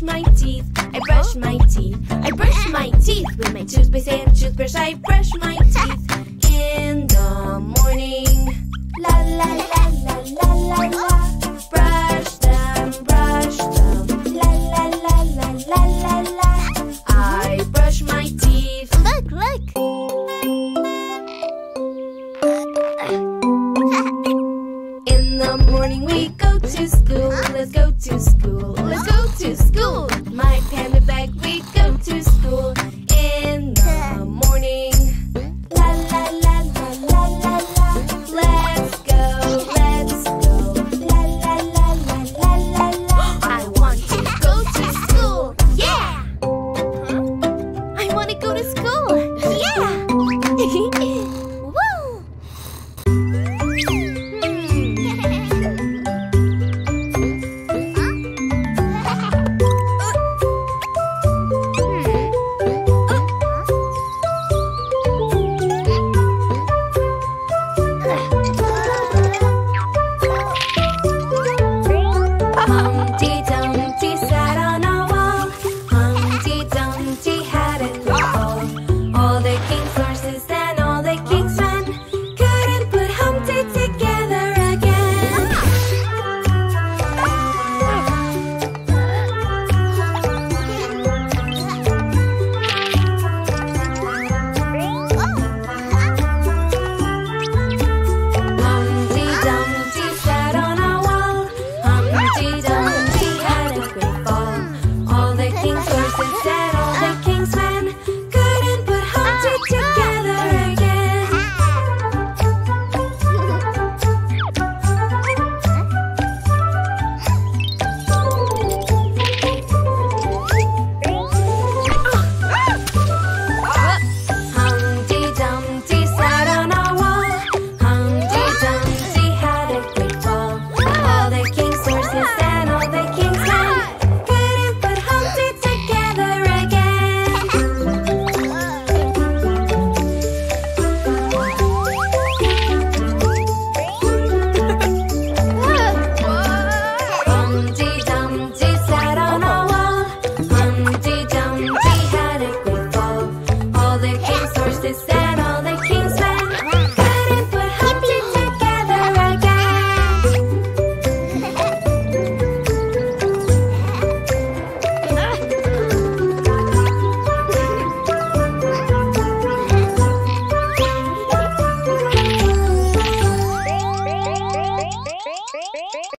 brush my teeth, I brush my teeth, I brush my teeth with my toothpaste and toothbrush, I brush my teeth in the morning. La la la la la la la, brush them, la la la la la la la. I brush my teeth. Look, look. Morning we go to school, let's go to school, let's go to school. My pen